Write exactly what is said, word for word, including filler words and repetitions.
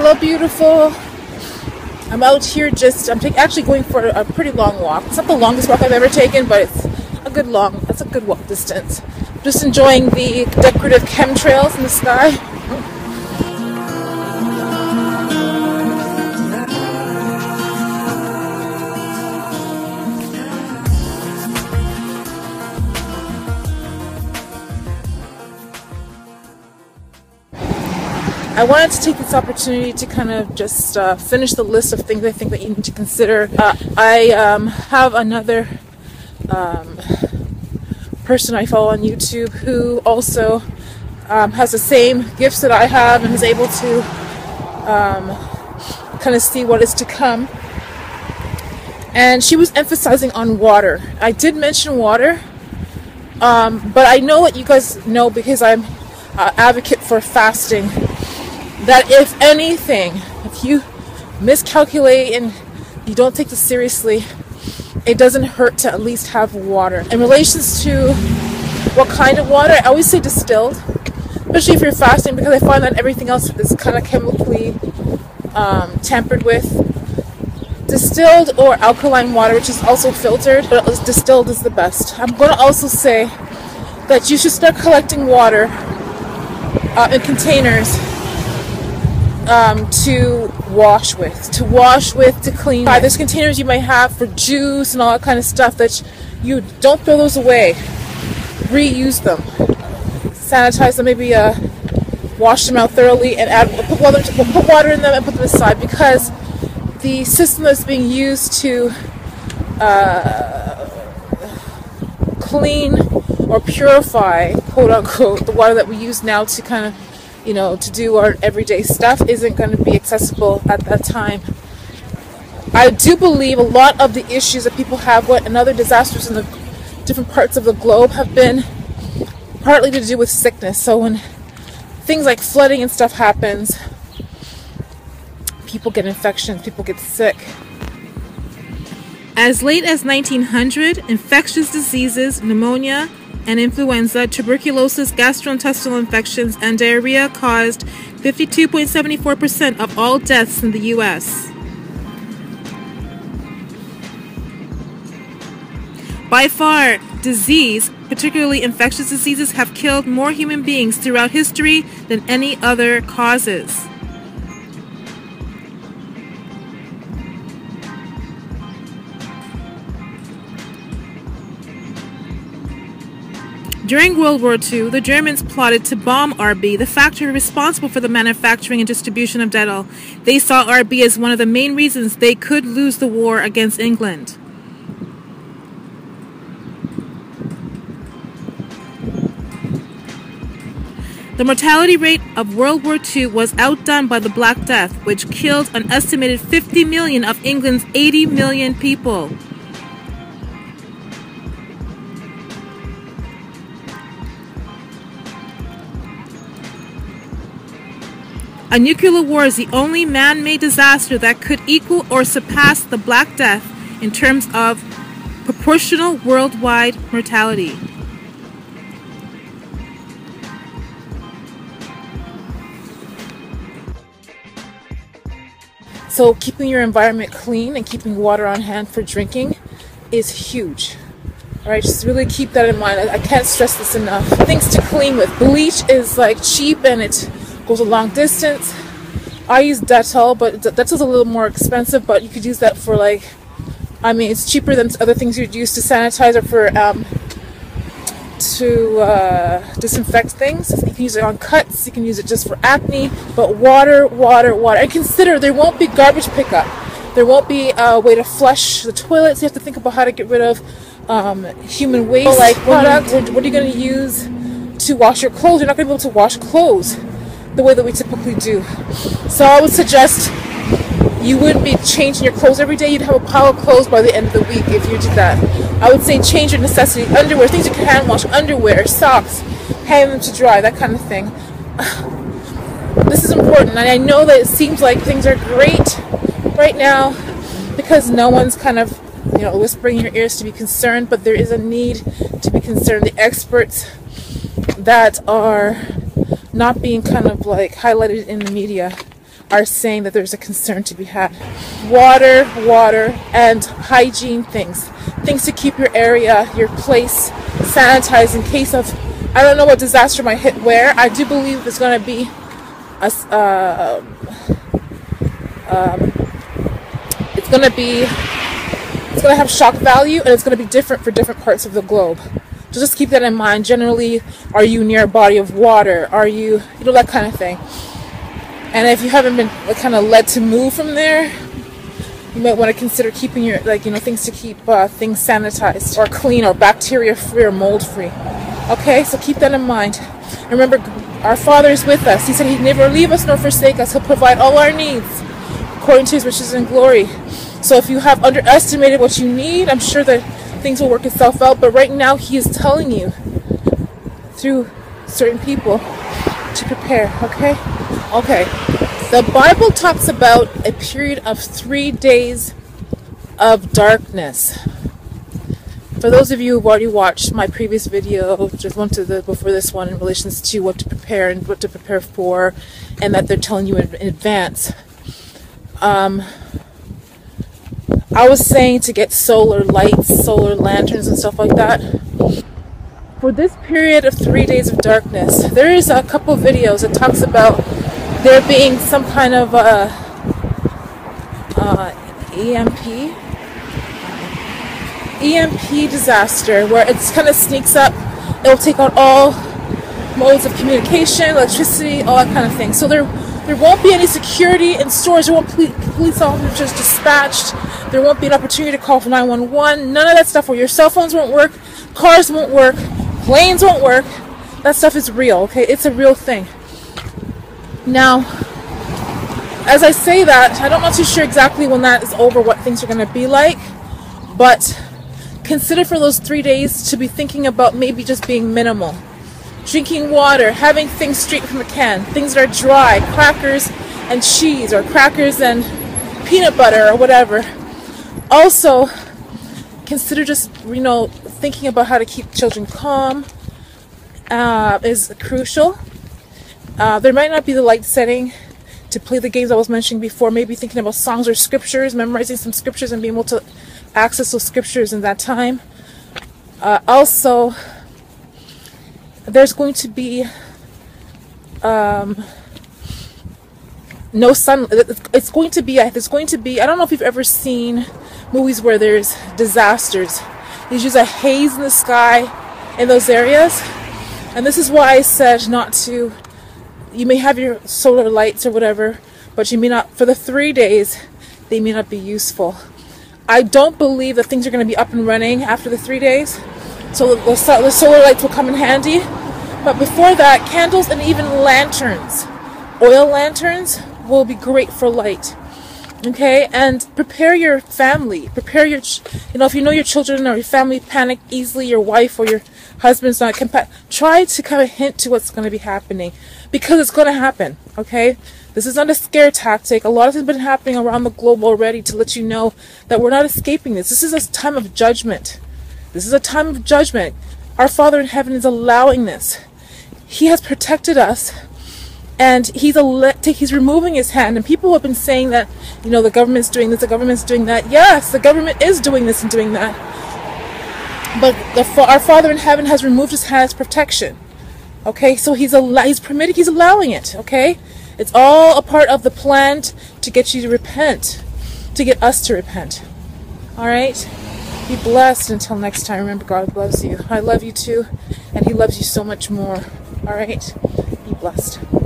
Hello, beautiful. I'm out here just, I'm actually going for a pretty long walk. It's not the longest walk I've ever taken, but it's a good long, that's a good walk distance. I'm just enjoying the decorative chemtrails in the sky. I wanted to take this opportunity to kind of just uh, finish the list of things I think that you need to consider. Uh, I um, have another um, person I follow on YouTube who also um, has the same gifts that I have and is able to um, kind of see what is to come. And she was emphasizing on water. I did mention water, um, but I know what you guys know because I'm an advocate for fasting. That if anything, if you miscalculate and you don't take this seriously, it doesn't hurt to at least have water. In relations to what kind of water, I always say distilled, especially if you're fasting, because I find that everything else is kind of chemically um, tampered with. Distilled or alkaline water, which is also filtered, but distilled is the best. I'm going to also say that you should start collecting water uh, in containers. Um, to wash with, to wash with, to clean with. There's containers you might have for juice and all that kind of stuff that you don't throw those away. Reuse them, sanitize them, maybe uh, wash them out thoroughly, and add put water, put water in them and put them aside, because the system that's being used to uh, clean or purify, quote unquote, the water that we use now to kind of, you know, to do our everyday stuff isn't going to be accessible at that time. I do believe a lot of the issues that people have with and other disasters in the different parts of the globe have been partly to do with sickness. So when things like flooding and stuff happens, people get infections, people get sick. As late as nineteen hundred, infectious diseases, pneumonia, and influenza, tuberculosis, gastrointestinal infections, and diarrhea caused fifty-two point seven four percent of all deaths in the U S By far, disease, particularly infectious diseases, have killed more human beings throughout history than any other causes. During World War Two, the Germans plotted to bomb R B, the factory responsible for the manufacturing and distribution of Dettol. They saw R B as one of the main reasons they could lose the war against England. The mortality rate of World War Two was outdone by the Black Death, which killed an estimated fifty million of England's eighty million people. A nuclear war is the only man-made disaster that could equal or surpass the Black Death in terms of proportional worldwide mortality. So keeping your environment clean and keeping water on hand for drinking is huge. Alright, just really keep that in mind. I, I can't stress this enough. Things to clean with. Bleach is like cheap and it's goes a long distance. I use Dettol, but Dettol's a little more expensive, but you could use that for, like, I mean, it's cheaper than other things you'd use to sanitize or for um, to uh, disinfect things. You can use it on cuts, you can use it just for acne, but water, water, water. And consider there won't be garbage pickup. There won't be a way to flush the toilets. You have to think about how to get rid of um, human waste. Like, product. What are you going to use to wash your clothes? You're not going to be able to wash clothes the way that we typically do. So I would suggest you wouldn't be changing your clothes every day. You'd have a pile of clothes by the end of the week if you did that. I would say change your necessity. Underwear, things you can hand wash, underwear, socks, hang them to dry, that kind of thing. This is important, and I know that it seems like things are great right now because no one's kind of, you know, whispering in your ears to be concerned, but there is a need to be concerned. The experts that are not being kind of like highlighted in the media are saying that there's a concern to be had. Water, water, and hygiene things. Things to keep your area, your place sanitized in case of, I don't know what disaster might hit where. I do believe there's going to be a, uh, um, it's going to be, it's going to have shock value, and it's going to be different for different parts of the globe. So just keep that in mind. Generally, are you near a body of water? Are you, you know, that kind of thing. And if you haven't been kind of led to move from there, you might want to consider keeping your, like, you know, things to keep uh, things sanitized or clean or bacteria-free or mold-free. Okay, so keep that in mind. And remember, our Father is with us. He said He'd never leave us nor forsake us. He'll provide all our needs according to His riches and glory. So if you have underestimated what you need, I'm sure that things will work itself out. But right now, He is telling you through certain people to prepare. Okay? Okay. The Bible talks about a period of three days of darkness. For those of you who've already watched my previous video, just one to the before this one, in relations to what to prepare and what to prepare for, and that they're telling you in, in advance. Um, I was saying to get solar lights, solar lanterns, and stuff like that. For this period of three days of darkness, there is a couple of videos that talks about there being some kind of uh, uh, E M P, E M P disaster, where it kind of sneaks up. It'll take out all modes of communication, electricity, all that kind of thing. So there. There won't be any security in stores. There won't be police officers dispatched. There won't be an opportunity to call for nine one one. None of that stuff, where your cell phones won't work, cars won't work, planes won't work. That stuff is real, okay? It's a real thing. Now, as I say that, I'm not too sure exactly when that is over, what things are going to be like, but consider for those three days to be thinking about maybe just being minimal. Drinking water, having things straight from a can, things that are dry, crackers and cheese, or crackers and peanut butter, or whatever. Also, consider just, you know, thinking about how to keep children calm uh, is crucial. Uh, there might not be the light setting to play the games I was mentioning before. Maybe thinking about songs or scriptures, memorizing some scriptures and being able to access those scriptures in that time. Uh, also, there's going to be um, no sun. It's going to be, there's going to be, I don't know if you've ever seen movies where there's disasters. There's just a haze in the sky in those areas. And this is why I said not to, you may have your solar lights or whatever, but you may not, for the three days, they may not be useful. I don't believe that things are going to be up and running after the three days. So the solar lights will come in handy. But before that, candles and even lanterns, oil lanterns, will be great for light. Okay? And prepare your family. Prepare your, you know, if you know your children or your family panic easily, your wife or your husband's not compatible, try to kind of hint to what's going to be happening. Because it's going to happen. Okay? This is not a scare tactic. A lot of things have been happening around the globe already to let you know that we're not escaping this. This is a time of judgment. This is a time of judgment. Our Father in Heaven is allowing this. He has protected us, and He's He's removing His hand. And people have been saying that, you know, the government's doing this, the government's doing that. Yes, the government is doing this and doing that. But the, our Father in Heaven has removed His hand's protection. Okay, so He's He's permitting, He's allowing it. Okay, it's all a part of the plan to get you to repent, to get us to repent. All right. Be blessed until next time. Remember, God loves you. I love you too, and He loves you so much more. All right? Be blessed.